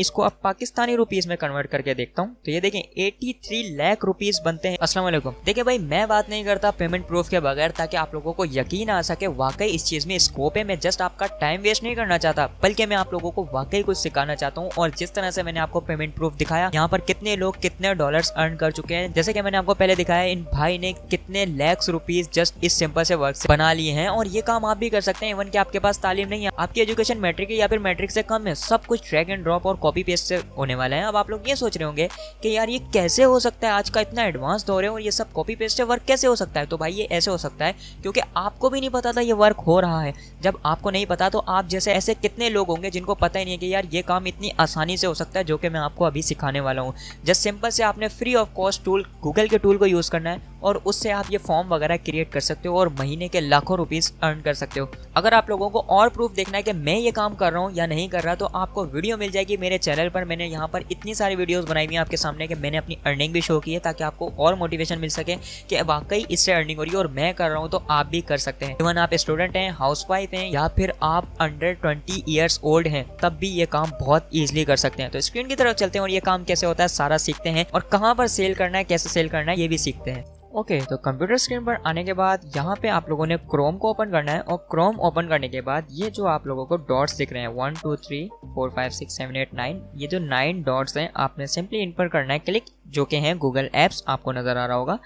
इसको अब पाकिस्तानी रुपीस में कन्वर्ट करके देखता हूँ तो ये देखें 83 लाख रुपीस बनते हैं। अस्सलाम वालेकुम। देखिए भाई मैं बात नहीं करता पेमेंट प्रूफ के बगैर ताकि आप लोगों को यकीन आ सके वाकई इस चीज में स्कोप है। मैं जस्ट आपका टाइम वेस्ट नहीं करना चाहता बल्कि मैं आप लोगों को वाकई कुछ सिखाना चाहता हूँ। और जिस तरह से मैंने आपको पेमेंट प्रूफ दिखाया यहाँ पर कितने लोग कितने डॉलर्स अर्न कर चुके हैं, जैसे कि मैंने आपको पहले दिखाया इन भाई ने कितने लैक्स रुपीस जस्ट इस सिंपल से वर्क से बना लिए हैं। और ये काम आप भी कर सकते हैं इवन कि आपके पास तालीम नहीं है, आपकी एजुकेशन मैट्रिक या फिर मैट्रिक से कम है, सब कुछ ड्रैग एंड ड्रॉप और कॉपी पेस्ट से होने वाला है। अब आप लोग ये सोच रहे होंगे कि यार ये कैसे हो सकता है, आज का इतना एडवांस दौर है और ये सब कॉपी पेस्ट से वर्क कैसे हो सकता है। तो भाई ये ऐसे हो सकता है क्योंकि आपको भी नहीं पता था ये वर्क हो रहा है। जब आपको नहीं पता तो आप जैसे ऐसे कितने लोग होंगे जिनको पता ही नहीं है कि यार ये काम इतनी आसानी से हो सकता है, जो कि मैं आपको अभी सिखाने वाला हूँ। जस्ट सिंपल से आपने free of cost tool Google के टूल को यूज़ करना है और उससे आप ये फॉर्म वगैरह क्रिएट कर सकते हो और महीने के लाखों रुपीस अर्न कर सकते हो। अगर आप लोगों को और प्रूफ देखना है कि मैं ये काम कर रहा हूँ या नहीं कर रहा तो आपको वीडियो मिल जाएगी मेरे चैनल पर। मैंने यहाँ पर इतनी सारी वीडियोस बनाई हुई हैं आपके सामने कि मैंने अपनी अर्निंग भी शो की है ताकि आपको और मोटिवेशन मिल सके कि वाकई इससे अर्निंग हो रही है और मैं कर रहा हूँ तो आप भी कर सकते हैं। इवन आप स्टूडेंट हैं, हाउस वाइफ हैं या फिर आप अंडर 20 ईयर्स ओल्ड हैं तब भी ये काम बहुत ईजिली कर सकते हैं। तो स्क्रीन की तरफ चलते हैं और ये काम कैसे होता है सारा सीखते हैं और कहाँ पर सेल करना है, कैसे सेल करना है ये भी सीखते हैं। ओके तो कंप्यूटर स्क्रीन पर आने के बाद यहाँ पे आप लोगों ने क्रोम को ओपन करना है और क्रोम ओपन करने के बाद ये जो आप लोगों को डॉट्स दिख रहे हैं 1 2 3 4 5 6 7 8 9 ये जो 9 डॉट्स हैं आपने सिंपली इन पर करना है क्लिक, जो कि हैं गूगल एप्स, आपको नजर आ रहा होगा।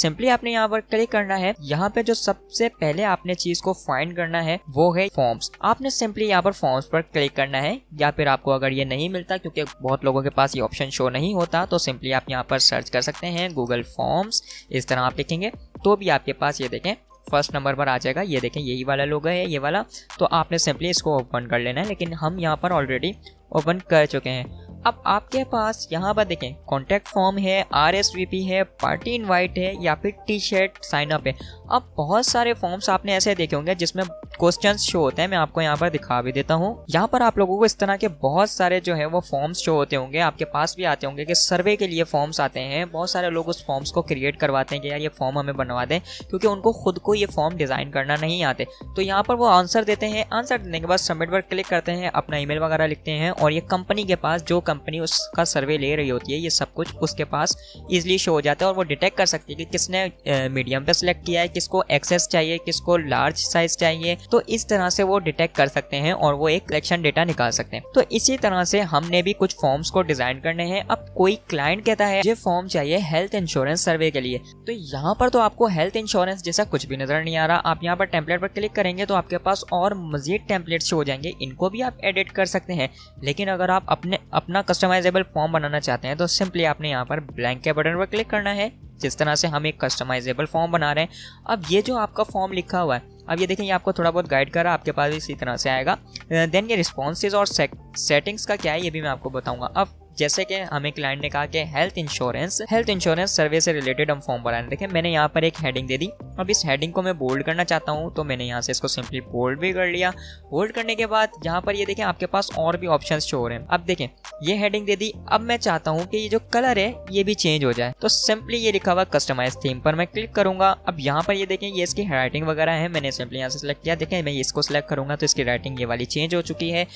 सिंपली आपने यहाँ पर क्लिक करना है। यहाँ पे जो सबसे पहले आपने चीज को फाइंड करना है वो है फॉर्म्स। आपने सिंपली यहाँ पर फॉर्म्स पर क्लिक करना है या फिर आपको अगर ये नहीं मिलता क्योंकि बहुत लोगों के पास ये ऑप्शन शो नहीं होता तो सिंपली आप यहाँ पर सर्च कर सकते हैं गूगल फॉर्म्स। इस तरह आप लिखेंगे तो भी आपके पास ये देखें फर्स्ट नंबर पर आ जाएगा। ये देखें यही वाला लोगो है ये वाला, तो आपने सिंपली इसको ओपन कर लेना है लेकिन हम यहाँ पर ऑलरेडी ओपन कर चुके हैं। अब आपके पास यहाँ पर देखें कॉन्टैक्ट फॉर्म है, RSVP है, पार्टी इनवाइट है या फिर टी शर्ट साइन अप है। अब बहुत सारे फॉर्म्स आपने ऐसे देखे होंगे जिसमें क्वेश्चंस शो होते हैं, मैं आपको यहाँ पर दिखा भी देता हूँ। यहाँ पर आप लोगों को इस तरह के बहुत सारे जो है वो फॉर्म्स शो होते होंगे, आपके पास भी आते होंगे कि सर्वे के लिए फॉर्म्स आते हैं। बहुत सारे लोग उस फॉर्म्स को क्रिएट करवाते हैं कि यार ये फॉर्म हमें बनवा दें क्योंकि उनको खुद को ये फॉर्म डिज़ाइन करना नहीं आते। तो यहाँ पर वो आंसर देते हैं, आंसर देने के बाद सबमिट पर क्लिक करते हैं, अपना ईमेल वगैरह लिखते हैं और ये कंपनी के पास जो कंपनी उसका सर्वे ले रही होती है ये सब कुछ उसके पास इजीली शो हो जाता है और वो डिटेक्ट कर सकती है कि किसने मीडियम पे सिलेक्ट किया है, किसको एक्सेस चाहिए, किसको लार्ज साइज चाहिए। तो इस तरह से वो डिटेक्ट कर सकते हैं और वो एक कलेक्शन डेटा निकाल सकते हैं। तो इसी तरह से हमने भी कुछ फॉर्म्स को डिजाइन करने हैं। अब कोई क्लाइंट कहता है ये फॉर्म चाहिए हेल्थ इंश्योरेंस सर्वे के लिए, तो यहाँ पर तो आपको हेल्थ इंश्योरेंस जैसा कुछ भी नजर नहीं आ रहा। आप यहाँ पर टेम्पलेट पर क्लिक करेंगे तो आपके पास और मजीद टेम्पलेट्स हो जाएंगे, इनको भी आप एडिट कर सकते हैं। लेकिन अगर आप अपना कस्टमाइजेबल फॉर्म बनाना चाहते हैं तो सिंपली आपने यहाँ पर ब्लैंक के बटन पर क्लिक करना है। जिस तरह से हम एक कस्टमाइजेबल फॉर्म बना रहे हैं, अब ये जो आपका फॉर्म लिखा हुआ है अब ये देखें ये आपको थोड़ा बहुत गाइड कर रहा है, आपके पास भी इसी तरह से आएगा। देन ये रिस्पॉन्सेज और सेटिंग्स का क्या है ये भी मैं आपको बताऊंगा। अब जैसे कि हमें क्लाइंट ने कहा कि हेल्थ इंश्योरेंस सर्वे से रिलेटेड हम फॉर्म बनाने, देखें मैंने यहाँ पर एक हेडिंग दे दी। अब इस हेडिंग को मैं बोल्ड करना चाहता हूँ तो मैंने यहाँ से इसको सिंपली बोल्ड भी कर लिया। बोल्ड करने के बाद यहाँ पर ये देखें आपके पास और भी ऑप्शंस शो हो रहे हैं। अब देखें ये हेडिंग दे दी, अब मैं चाहता हूँ कि ये जो कलर है ये भी चेंज हो जाए तो सिंपली ये लिखा हुआ कस्टमाइज थीम पर मैं क्लिक करूंगा। अब यहाँ पर ये देखें ये इसकी राइटिंग वगैरह है, मैंने सिंपली यहाँ से सिलेक्ट किया। देखें मैं इसको सिलेक्ट करूंगा तो इसकी राइटिंग ये वाली चेंज हो चुकी है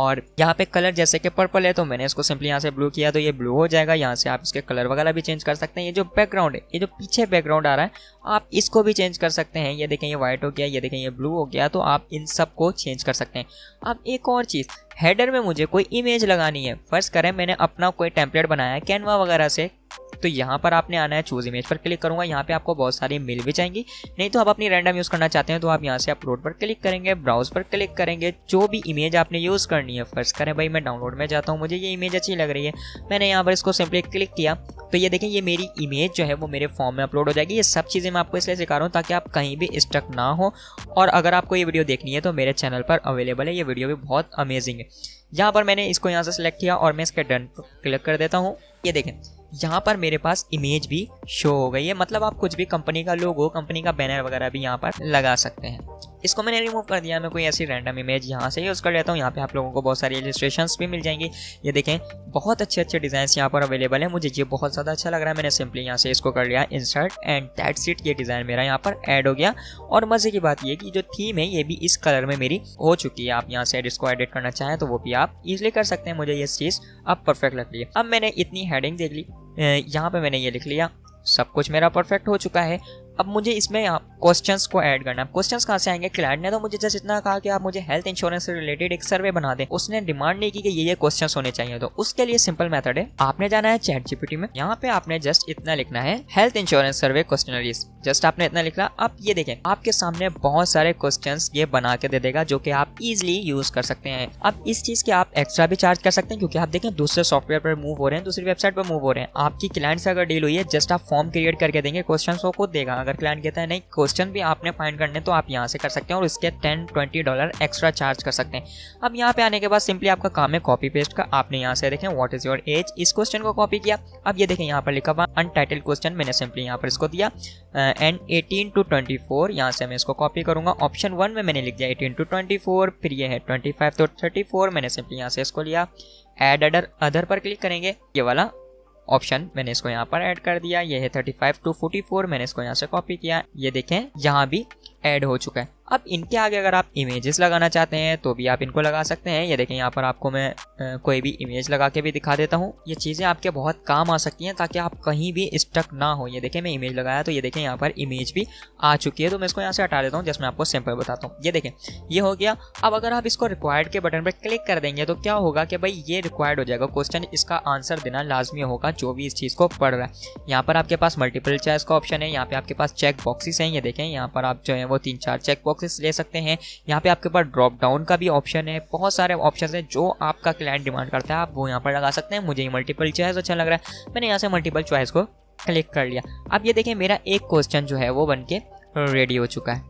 और यहाँ पे कलर जैसे कि पर्पल है तो मैंने इसको सिंपली यहाँ से ब्लू किया तो ये ब्लू हो जाएगा। यहाँ से आप इसके कलर वगैरह भी चेंज कर सकते हैं। ये जो बैकग्राउंड है ये जो पीछे बैकग्राउंड आ रहा है आप इसको भी चेंज कर सकते हैं। ये देखें ये व्हाइट हो गया, ये देखें ये ब्लू हो गया, तो आप इन सब को चेंज कर सकते हैं। अब एक और चीज़, हेडर में मुझे कोई इमेज लगानी है। फर्ज करें मैंने अपना कोई टेम्पलेट बनाया है कैनवा वगैरह से, तो यहाँ पर आपने आना है चूज इमेज पर क्लिक करूँगा। यहाँ पे आपको बहुत सारी मिल भी जाएंगी, नहीं तो आप अपनी रैंडम यूज़ करना चाहते हैं तो आप यहाँ से अपलोड पर क्लिक करेंगे, ब्राउज पर क्लिक करेंगे, जो भी इमेज आपने यूज़ करनी है। फर्स्ट करें भाई मैं डाउनलोड में जाता हूँ, मुझे ये इमेज अच्छी लग रही है, मैंने यहाँ पर इसको सिंपली क्लिक किया तो ये देखें ये मेरी इमेज जो है वो मेरे फॉर्म में अपलोड हो जाएगी। ये सब चीज़ें मैं आपको इसलिए सिखा रहा हूँ ताकि आप कहीं भी स्टक ना हो। और अगर आपको ये वीडियो देखनी है तो मेरे चैनल पर अवेलेबल है, ये वीडियो भी बहुत अमेजिंग है। यहाँ पर मैंने इसको यहाँ से सिलेक्ट किया और मैं इसके डन क्लिक कर देता हूँ। ये देखें यहाँ पर मेरे पास इमेज भी शो हो गई है। मतलब आप कुछ भी कंपनी का लोगो, कंपनी का बैनर वगैरह भी यहाँ पर लगा सकते हैं। इसको मैंने रिमूव कर दिया। मैं कोई ऐसी रैंडम इमेज यहाँ से यूज़ कर लेता हूँ। यहाँ पे आप लोगों को बहुत सारी इलस्ट्रेशंस भी मिल जाएंगी। ये देखें, बहुत अच्छे अच्छे डिज़ाइंस यहाँ पर अवेलेबल है। मुझे ये बहुत ज़्यादा अच्छा लग रहा है। मैंने सिंपली यहाँ से इसको कर लिया इंसर्ट एंड दैट्स इट। ये डिज़ाइन मेरा यहाँ पर ऐड हो गया। और मज़े की बात यह कि जो थीम है ये भी इस कलर में मेरी हो चुकी है। आप यहाँ से इसको एडिट करना चाहें तो वो भी आप ईजिली कर सकते हैं। मुझे ये चीज़ अब परफेक्ट लग रही है। अब मैंने इतनी हेडिंग देख ली, यहाँ पर मैंने ये लिख लिया, सब कुछ मेरा परफेक्ट हो चुका है। अब मुझे इसमें आप क्वेश्चंस को ऐड करना है। क्वेश्चंस कहाँ से आएंगे? क्लाइंट ने तो मुझे जस्ट इतना कहा कि आप मुझे हेल्थ इंश्योरेंस से रिलेटेड एक सर्वे बना दें। उसने डिमांड नहीं की कि ये क्वेश्चंस होने चाहिए। तो उसके लिए सिंपल मेथड है, आपने जाना है चैट जीपीटी में, यहाँ पे आपने जस्ट इतना लिखना है health insurance survey questionnaires. Just आपने इतना लिखा। अब ये देखें आपके सामने बहुत सारे क्वेश्चंस ये बना के दे देगा जो कि आप इजिली यूज कर सकते हैं। अब इस चीज के आप एक्स्ट्रा भी चार्ज कर सकते हैं, क्योंकि आप देखें दूसरे सॉफ्टवेयर पर मूव हो रहे हैं, दूसरी वेबसाइट पर मूव हो रहे हैं। आपकी क्लाइंट से अगर डील हुई है, जस्ट आप फॉर्म क्रिएट करके देंगे, क्वेश्चन वो खुद देगा। अगर क्लाइंट कहता है नहीं क्वेश्चन भी आपने फाइंड करने, तो आप यहाँ से कर सकते हैं और इसके $10-20 एक्स्ट्रा चार्ज कर सकते हैं। अब यहाँ पे आने के बाद सिंपली आपका काम है कॉपी पेस्ट का। आपने यहाँ से देखें व्हाट इज योर एज, इस क्वेश्चन को कॉपी किया। अब ये देखें यहाँ पर लिखा हुआ अनटाइटल्ड क्वेश्चन, मैंने सिंपली यहाँ पर इसको दिया एंड 18 to 24। यहाँ से मैं इसको कॉपी करूंगा। ऑप्शन 1 में मैंने लिख दिया 18 to 24, फिर ये है 25 to 34। मैंने सिंपली यहाँ से इसको लिया, एड अदर पर क्लिक करेंगे, ये वाला ऑप्शन मैंने इसको यहाँ पर ऐड कर दिया। ये है 35 to 44, मैंने इसको यहाँ से कॉपी किया। ये देखें यहाँ भी ऐड हो चुका है। अब इनके आगे अगर आप इमेजेस लगाना चाहते हैं तो भी आप इनको लगा सकते हैं। ये देखें यहाँ पर आपको मैं कोई भी इमेज लगा के भी दिखा देता हूँ। ये चीज़ें आपके बहुत काम आ सकती हैं ताकि आप कहीं भी स्टक ना हो। ये देखें मैं इमेज लगाया तो ये देखें यहाँ पर इमेज भी आ चुकी है। तो मैं इसको यहाँ से हटा देता हूँ, जैसे मैं आपको सिंपल बताता हूँ। ये देखें ये हो गया। अब अगर आप इसको रिक्वायर्ड के बटन पर क्लिक कर देंगे तो क्या होगा कि भाई ये रिक्वायर्ड हो जाएगा, क्वेश्चन इसका आंसर देना लाजमी होगा जो भी इस चीज़ को पढ़ रहा है। यहाँ पर आपके पास मल्टीपल चॉइस का ऑप्शन है, यहाँ पर आपके पास चेक बॉक्सेस हैं। ये देखें यहाँ पर आप जो है वो 3-4 चेक बॉक्सेस ले सकते हैं। यहाँ पे आपके पास ड्रॉप डाउन का भी ऑप्शन है। बहुत सारे ऑप्शन हैं जो आपका क्लाइंट डिमांड करता है, आप वो यहाँ पर लगा सकते हैं। मुझे मल्टीपल चॉइस अच्छा लग रहा है, मैंने यहाँ से मल्टीपल चॉइस को क्लिक कर लिया। अब ये देखें मेरा एक क्वेश्चन जो है वो बनके रेडी हो चुका है।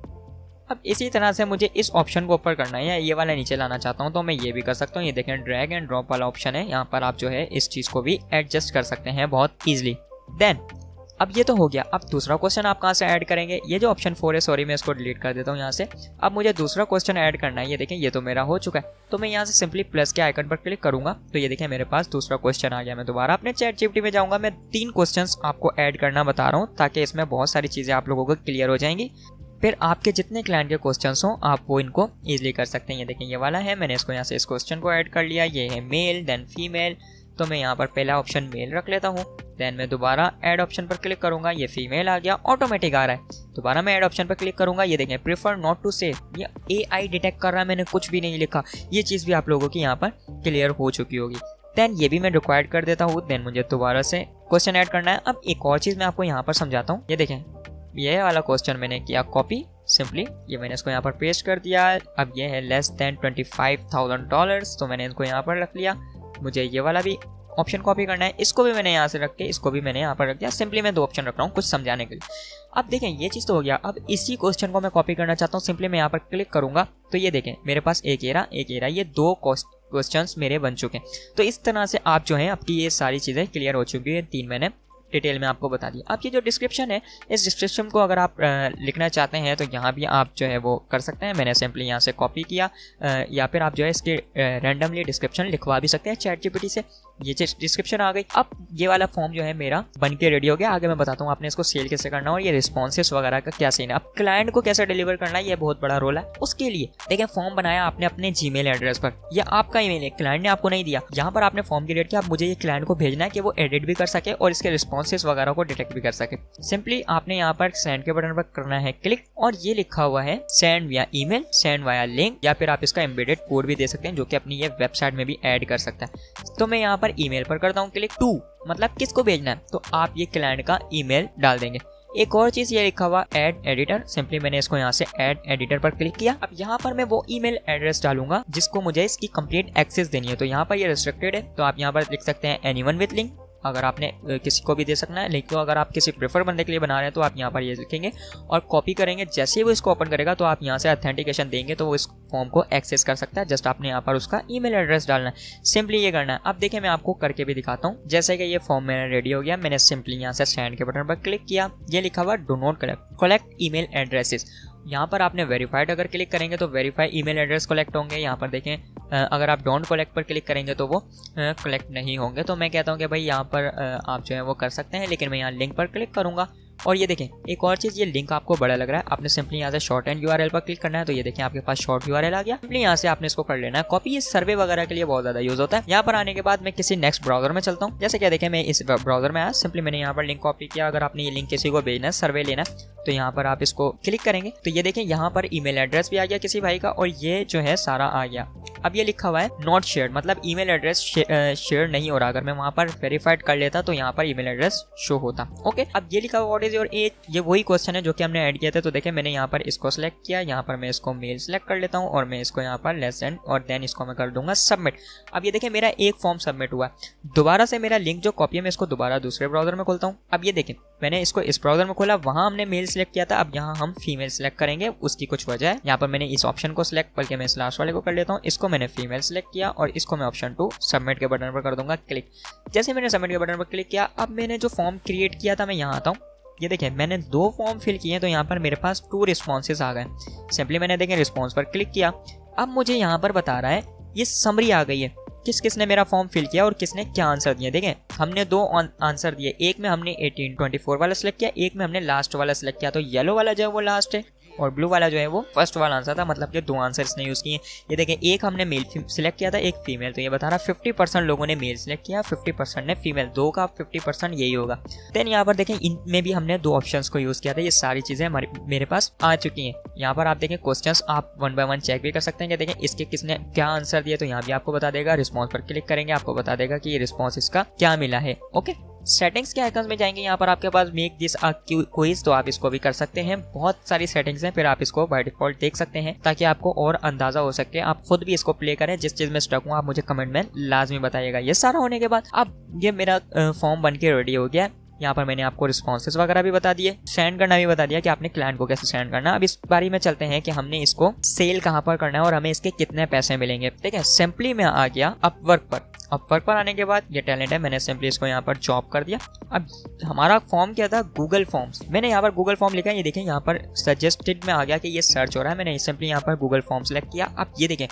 अब इसी तरह से मुझे इस ऑप्शन को ऊपर करना है या ये वाला नीचे लाना चाहता हूँ तो मैं ये भी कर सकता हूँ। ये देखें ड्रैग एंड ड्रॉप वाला ऑप्शन है, यहाँ पर आप जो है इस चीज़ को भी एडजस्ट कर सकते हैं बहुत ईजिली। देन अब ये तो हो गया। अब दूसरा क्वेश्चन आप कहाँ से ऐड करेंगे? ये जो ऑप्शन 4 है, सॉरी मैं इसको डिलीट कर देता हूँ यहाँ से। अब मुझे दूसरा क्वेश्चन ऐड करना है। ये देखें ये तो मेरा हो चुका है, तो मैं यहाँ से सिंपली प्लस के आइकन पर क्लिक करूँगा तो ये देखें मेरे पास दूसरा क्वेश्चन आ गया। मैं दोबारा अपने चैट जीपीटी में जाऊँगा। मैं 3 क्वेश्चन आपको ऐड करना बता रहा हूँ ताकि इसमें बहुत सारी चीज़ें आप लोगों को क्लियर हो जाएंगी। फिर आपके जितने क्लाइंट के क्वेश्चंस हों आप वो इनको ईजिली कर सकते हैं। ये देखें ये वाला है, मैंने इसको यहाँ से इस क्वेश्चन को ऐड कर लिया। ये है मेल देन फीमेल, तो मैं यहाँ पर पहला ऑप्शन मेल रख लेता हूँ। देन मैं दोबारा ऐड ऑप्शन पर क्लिक करूँगा, ये फीमेल आ गया, ऑटोमेटिक आ रहा है। दोबारा मैं ऐड ऑप्शन पर क्लिक करूँगा, ये देखें प्रेफर नॉट टू सेव, ये AI डिटेक्ट कर रहा है, मैंने कुछ भी नहीं लिखा। ये चीज़ भी आप लोगों की यहाँ पर क्लियर हो चुकी होगी। देन ये भी मैं रिक्वायर्ड कर देता हूँ। देन मुझे दोबारा से क्वेश्चन ऐड करना है। अब एक और चीज़ मैं आपको यहाँ पर समझाता हूँ। ये देखें ये वाला क्वेश्चन मैंने किया कॉपी, सिंपली ये मैंने इसको यहाँ पर पेस्ट कर दिया। अब ये है लेस देन $25,000, तो मैंने इनको यहाँ पर रख लिया। मुझे ये वाला भी ऑप्शन कॉपी करना है, इसको भी मैंने यहाँ से रख के इसको भी मैंने यहाँ पर रख दिया। सिंपली मैं 2 ऑप्शन रख रहा हूँ कुछ समझाने के लिए। अब देखें ये चीज़ तो हो गया। अब इसी क्वेश्चन को मैं कॉपी करना चाहता हूँ। सिंपली मैं यहाँ पर क्लिक करूँगा तो ये देखें मेरे पास एक एरा, ये 2 क्वेश्चंस मेरे बन चुके हैं। तो इस तरह से आप जो है आपकी ये सारी चीज़ें क्लियर हो चुकी है। 3 मैंने डिटेल में आपको बता दिया। अब ये जो डिस्क्रिप्शन है, इस डिस्क्रिप्शन को अगर आप लिखना चाहते हैं तो यहाँ भी आप जो है वो कर सकते हैं। मैंने सिंपली यहाँ से कॉपी किया या फिर आप जो है इसके रैंडमली डिस्क्रिप्शन लिखवा भी सकते हैं चैट जीपीटी से। ये डिस्क्रिप्शन आ गई। अब ये वाला फॉर्म जो है मेरा बन के रेडी हो गया। आगे मैं बताता हूँ आपने इसको सेल कैसे करना है और ये रिस्पॉन्सेस वगैरह का क्या सीन है। अब क्लाइंट को कैसे डिलीवर करना है, ये बहुत बड़ा रोल है। उसके लिए देखिए फॉर्म बनाया आपने अपने जीमेल एड्रेस पर, यह आपका ईमेल है, क्लाइंट ने आपको नहीं दिया। यहाँ पर आपने फॉर्म क्रिएट किया। आप मुझे ये क्लाइंट को भेजना है कि वो एडिट भी कर सके और इसके रिस्पॉन्सेस वगैरह को डिटेक्ट भी कर सके। सिंपली आपने यहाँ पर सेंड के बटन पर करना है क्लिक और ये लिखा हुआ है send via email, send via link, या फिर आप इसका एम्बेडेड कोड भी दे सकते हैं जो कि अपनी ये वेबसाइट में भी ऐड कर सकता है। तो मैं यहाँ पर ईमेल पर करता हूँ क्लिक टू, मतलब किसको भेजना है, तो आप ये क्लाइंट का ईमेल डाल देंगे। एक और चीज़ ये लिखा हुआ ऐड एडिटर, सिंपली मैंने इसको यहाँ से ऐड एडिटर पर क्लिक किया। अब यहाँ पर मैं वो ईमेल एड्रेस डालूंगा जिसको मुझे इसकी कंप्लीट एक्सेस देनी है। तो यहाँ पर ये रिस्ट्रिक्टेड है, तो आप यहाँ पर लिख सकते हैं एनीवन विद लिंक। अगर आपने किसी को भी दे सकना है, लेकिन अगर आप किसी प्रेफर बंदे के लिए बना रहे हैं तो आप यहाँ पर ये लिखेंगे और कॉपी करेंगे। जैसे ही वो इसको ओपन करेगा तो आप यहाँ से ऑथेंटिकेशन देंगे तो वो इस फॉर्म को एक्सेस कर सकता है। जस्ट आपने यहाँ पर उसका ईमेल एड्रेस डालना है, सिंपली ये करना है। अब देखिए मैं आपको करके भी दिखाता हूँ। जैसे कि ये फॉर्म मेरा रेडी हो गया, मैंने सिंपली यहाँ से सेंड के बटन पर क्लिक किया, ये लिखा हुआ do not collect email addresses. यहाँ पर आपने वेरीफाइड अगर क्लिक करेंगे तो वेरीफाई ईमेल एड्रेस कलेक्ट होंगे। यहाँ पर देखें अगर आप डोंट कलेक्ट पर क्लिक करेंगे तो वो कलेक्ट नहीं होंगे। तो मैं कहता हूँ कि भाई यहाँ पर आप जो है वो कर सकते हैं, लेकिन मैं यहाँ लिंक पर क्लिक करूँगा। और ये देखें एक और चीज़, ये लिंक आपको बड़ा लग रहा है, आपने सिंपली यहाँ से शॉर्ट एंड यूआरएल पर क्लिक करना है। तो ये देखें आपके पास शॉर्ट यूआरएल आ गया, सिंपली यहाँ से आपने इसको कर लेना है कॉपी। ये सर्वे वगैरह के लिए बहुत ज़्यादा यूज़ होता है। यहाँ पर आने के बाद मैं किसी नेक्स्ट ब्राउजर में चलता हूँ। जैसे क्या देखें मैं इस ब्राउजर में आया, सिंपली मैंने यहाँ पर लिंक कॉपी किया। अगर आपने ये लिंक किसी को भेजना है, सर्वे लेना है, तो यहाँ पर आप इसको क्लिक करेंगे तो ये देखें यहाँ पर ईमेल एड्रेस भी आ गया किसी भाई का, और ये जो है सारा आ गया। अब ये लिखा हुआ है नॉट शेयर्ड, मतलब ईमेल एड्रेस शेयर नहीं हो रहा। अगर मैं वहाँ पर वेरीफाइड कर लेता तो यहाँ पर ईमेल एड्रेस शो होता। ओके, अब ये लिखा हुआ व्हाट इज योर एज, ये वही क्वेश्चन है जो कि हमने ऐड किया था। तो देखें मैंने यहाँ पर इसको सेलेक्ट किया, यहाँ पर मैं इसको मेल सेलेक्ट कर लेता हूँ और मैं इसको यहाँ पर लेस देन और देन इसको मैं कर दूंगा सबमिट। अब ये देखें मेरा एक फॉर्म सबमिट हुआ। दोबारा से मेरा लिंक जो कॉपी है मैं इसको दोबारा दूसरे ब्राउजर में खोलता हूँ। अब ये देखें मैंने इसको इस ब्राउजर में खोला, वहाँ हमने मेल सेलेक्ट किया था, अब यहाँ हम फीमेल सेलेक्ट करेंगे। उसकी कुछ वजह है, यहाँ पर मैंने इस ऑप्शन को सिलेक्ट, बल्कि मैं इस लास्ट वाले को कर लेता हूँ, इसको मैंने फीमेल सेलेक्ट किया और इसको मैं ऑप्शन 2 सबमिट के बटन पर कर दूंगा क्लिक। जैसे मैंने सबमिट के बटन पर क्लिक किया, अब मैंने जो फॉर्म क्रिएट किया था, मैं यहाँ आता हूँ, ये देखिए मैंने 2 फॉर्म फिल किए हैं तो यहाँ पर मेरे पास 2 रिस्पॉन्सेज आ गए। सिंपली मैंने देखें रिस्पॉन्स पर क्लिक किया, अब मुझे यहाँ पर बता रहा है ये समरी आ गई है किस किसने मेरा फॉर्म फिल किया और किसने क्या आंसर दिए। देखें हमने 2 आंसर दिए, एक में हमने 1824 वाला सिलेक्ट किया, एक में हमने लास्ट वाला सिलेक्ट किया। तो येलो वाला जो है वो लास्ट है और ब्लू वाला जो है वो फर्स्ट वाला आंसर था, मतलब कि 2 आंसर इसने यूज़ किए। ये देखें एक हमने मेल सेलेक्ट किया था, एक फीमेल। तो ये बता रहा 50% लोगों ने मेल सेलेक्ट किया, 50% ने फीमेल, 2 का 50% यही होगा। देन यहाँ पर देखें इनमें भी हमने 2 ऑप्शंस को यूज़ किया था। ये सारी चीज़ें हमारे मेरे पास आ चुकी हैं। यहाँ पर आप देखें क्वेश्चंस आप 1 बाय 1 चेक भी कर सकते हैं कि देखें इसके किसने क्या आंसर दिया, तो यहाँ भी आपको बता देगा। रिस्पॉन्स पर क्लिक करेंगे आपको बता देगा कि ये रिस्पॉन्स इसका क्या मिला है। ओके, सेटिंग्स के आइकन्स में जाएंगे, यहाँ पर आपके पास मेक दिस अ क्विज, तो आप इसको भी कर सकते हैं। बहुत सारी सेटिंग्स हैं, फिर आप इसको बाय डिफॉल्ट देख सकते हैं ताकि आपको और अंदाजा हो सके। आप खुद भी इसको प्ले करें, जिस चीज़ में स्टक हूँ आप मुझे कमेंट में लाजमी बताइएगा। ये सारा होने के बाद अब ये मेरा फॉर्म बन के रेडी हो गया। यहाँ पर मैंने आपको रिस्पॉन्सेज वगैरह भी बता दिए, सेंड करना भी बता दिया कि आपने क्लाइंट को कैसे सेंड करना। अब इस बारे में चलते हैं कि हमने इसको सेल कहाँ पर करना है और हमें इसके कितने पैसे मिलेंगे। ठीक है, सिंपली मैं आ गया अपवर्क पर। अपवर्क पर आने के बाद ये टैलेंट है, मैंने सिंपली इसको यहाँ पर जॉब कर दिया। अब हमारा फॉर्म क्या था, गूगल फॉर्म्स। मैंने यहाँ पर गूगल फॉर्म लिखा, ये देखें यहाँ पर सजेस्टेड में आ गया कि ये सर्च हो रहा है। मैंने सिंपली यहाँ पर गूगल फॉर्म सेलेक्ट किया। अब ये देखें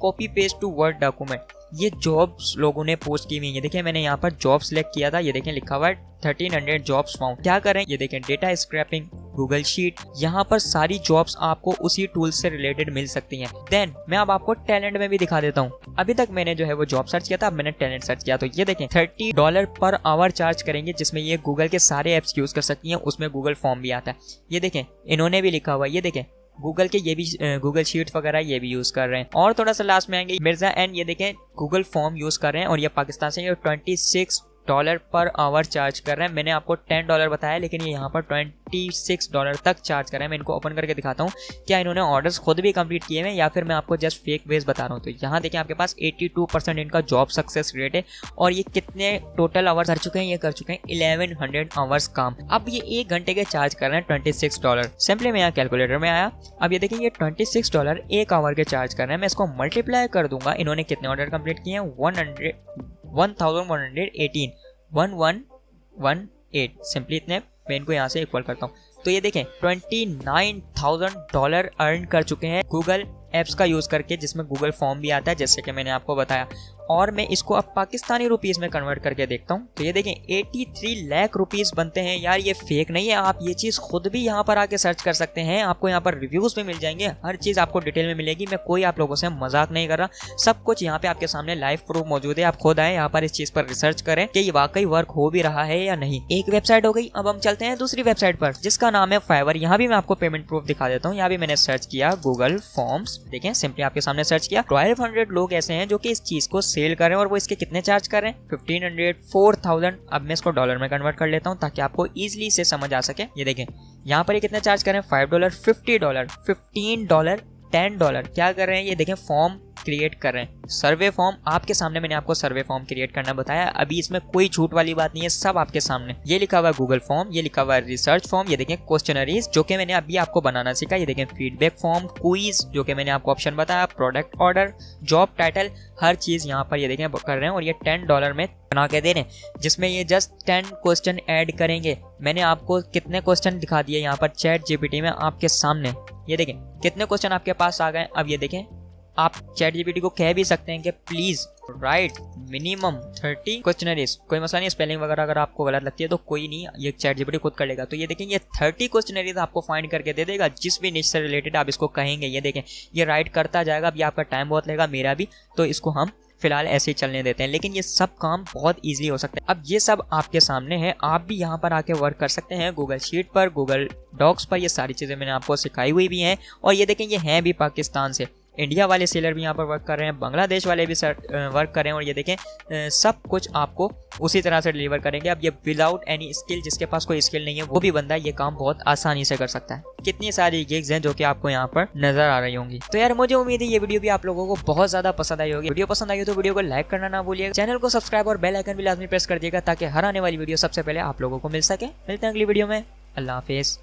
copy paste to word document, ये जॉब्स लोगों ने पोस्ट की हुई है। देखिए मैंने यहाँ पर जॉब सेलेक्ट किया था, ये देखें लिखा हुआ है 1300 जॉब्स फाउंड। क्या करें, ये देखें डेटा स्क्रैपिंग, गूगल शीट, यहाँ पर सारी जॉब्स आपको उसी टूल से रिलेटेड मिल सकती हैं। देन मैं अब आपको टैलेंट में भी दिखा देता हूँ। अभी तक मैंने जो है वो जॉब सर्च किया था, अब मैंने टैलेंट सर्च किया। तो ये देखें $30 पर आवर चार्ज करेंगे, जिसमें ये गूगल के सारे ऐप्स यूज़ कर सकती हैं, उसमें गूगल फॉर्म भी आता है। ये देखें इन्होंने भी लिखा हुआ है, ये देखें गूगल के ये भी गूगल शीट वगैरह ये भी यूज़ कर रहे हैं। और थोड़ा सा लास्ट में आएंगे मिर्ज़ा एंड, ये देखें गूगल फॉर्म यूज़ कर रहे हैं और ये पाकिस्तान से ये $26 पर आवर चार्ज कर रहे हैं। मैंने आपको $10 बताया, लेकिन ये यहाँ पर $26 तक चार्ज कर रहे हैं। मैं इनको ओपन करके दिखाता हूँ क्या इन्होंने ऑर्डर्स खुद भी कंप्लीट किए हैं या फिर मैं आपको जस्ट फेक वेज बता रहा हूँ। तो यहाँ देखिए आपके पास 82% इनका जॉब सक्सेस रेट है और ये कितने टोटल आवर्स कर चुके हैं, ये कर चुके हैं 1100 आवर्स काम। अब ये 1 घंटे के चार्ज कर रहे हैं $26। सिंपली मैं यहाँ कैलकुलेटर में आया, अब ये देखिए ये $26 1 आवर के चार्ज कर रहे हैं। मैं इसको मल्टीप्लाई कर दूंगा, इन्होंने कितने ऑर्डर कंप्लीट किए हैं 1118 सिंपली इतने, मैं इनको यहाँ से इक्वल करता हूँ। तो ये देखें $29,000 अर्न कर चुके हैं गूगल ऐप्स का यूज़ करके, जिसमें गूगल फॉर्म भी आता है जैसे कि मैंने आपको बताया। और मैं इसको अब पाकिस्तानी रुपीस में कन्वर्ट करके देखता हूँ, तो ये देखें 83 लाख रुपीस बनते हैं। यार ये फेक नहीं है, आप ये चीज़ खुद भी यहाँ पर आके सर्च कर सकते हैं। आपको यहाँ पर रिव्यूज़ भी मिल जाएंगे, हर चीज़ आपको डिटेल में मिलेगी। मैं कोई आप लोगों से मजाक नहीं कर रहा, सब कुछ यहाँ पे आपके सामने लाइव प्रूफ मौजूद है। आप खुद आए यहाँ पर इस चीज़ पर रिसर्च करें कि ये वाकई वर्क हो भी रहा है या नहीं। एक वेबसाइट हो गई, अब हम चलते हैं दूसरी वेबसाइट पर जिसका नाम है फाइवर। यहाँ भी मैं आपको पेमेंट प्रूफ दिखा देता हूँ। यहाँ भी मैंने सर्च किया गूगल फॉर्म्स, देखें सिंपली आपके सामने सर्च किया। 1200 लोग ऐसे हैं जो कि इस चीज़ को सेल कर रहे हैं और वो इसके कितने चार्ज कर रहे हैं 1500 4000। अब मैं इसको डॉलर में कन्वर्ट कर लेता हूँ ताकि आपको ईजिली से समझ आ सके। ये देखें यहाँ पर ये कितने चार्ज कर रहे हैं $5 $50 $15 $10 क्या कर रहे हैं। ये देखें फॉर्म क्रिएट कर रहे हैं। सर्वे फॉर्म आपके सामने, मैंने आपको सर्वे फॉर्म क्रिएट करना बताया, अभी इसमें कोई झूठ वाली बात नहीं है, सब आपके सामने। ये लिखा हुआ गूगल फॉर्म, ये लिखा हुआ रिसर्च फॉर्म, ये देखें क्वेश्चनरीज जो कि मैंने अभी आपको बनाना सीखा, ये देखें फीडबैक फॉर्म, क्विज जो कि मैंने आपको ऑप्शन बताया, प्रोडक्ट ऑर्डर, जॉब टाइटल, हर चीज यहाँ पर ये देखें कर रहे हैं। और ये $10 में बना के दे रहे हैं, जिसमें ये जस्ट 10 क्वेश्चन ऐड करेंगे। मैंने आपको कितने क्वेश्चन दिखा दिए यहाँ पर चैट जीपीटी में आपके सामने, ये देखें कितने क्वेश्चन आपके पास आ गए। अब ये देखें आप चैट जीपीटी को कह भी सकते हैं कि प्लीज राइट मिनिमम 30 क्वेश्चनरीज, कोई मसला नहीं, स्पेलिंग वगैरह अगर आपको गलत लगती है तो कोई नहीं, ये चैट जीपीटी खुद कर लेगा। तो ये देखें ये 30 क्वेश्चनरीज आपको फाइंड करके दे देगा, जिस भी निश से रिलेटेड आप इसको कहेंगे। ये देखें ये राइट करता जाएगा, अब ये आपका टाइम बहुत लेगा, मेरा भी, तो इसको हम फिलहाल ऐसे ही चलने देते हैं, लेकिन ये सब काम बहुत इजीली हो सकता है। अब ये सब आपके सामने है, आप भी यहाँ पर आके वर्क कर सकते हैं, गूगल शीट पर, गूगल डॉक्स पर। ये सारी चीज़ें मैंने आपको सिखाई हुई भी हैं। और ये देखें ये हैं भी पाकिस्तान से, इंडिया वाले सेलर भी यहाँ पर वर्क कर रहे हैं, बांग्लादेश वाले भी वर्क कर रहे हैं। और ये देखें सब कुछ आपको उसी तरह से डिलीवर करेंगे। अब ये विदाउट एनी स्किल, जिसके पास कोई स्किल नहीं है वो भी बंदा ये काम बहुत आसानी से कर सकता है। कितनी सारी गिग्स हैं जो कि आपको यहाँ पर नजर आ रही होंगी। तो यार मुझे उम्मीद है ये वीडियो भी आप लोगों को बहुत ज्यादा पसंद आई होगी। वीडियो पसंद आई हो तो वीडियो को लाइक करना ना भूलिएगा, चैनल को सब्सक्राइब और बेल आइकन भी लाजमी प्रेस कर दिएगा, ताकि हर आने वाली वीडियो सबसे पहले आप लोगों को मिल सके। मिलते हैं अगली वीडियो में, अल्लाह हाफिज।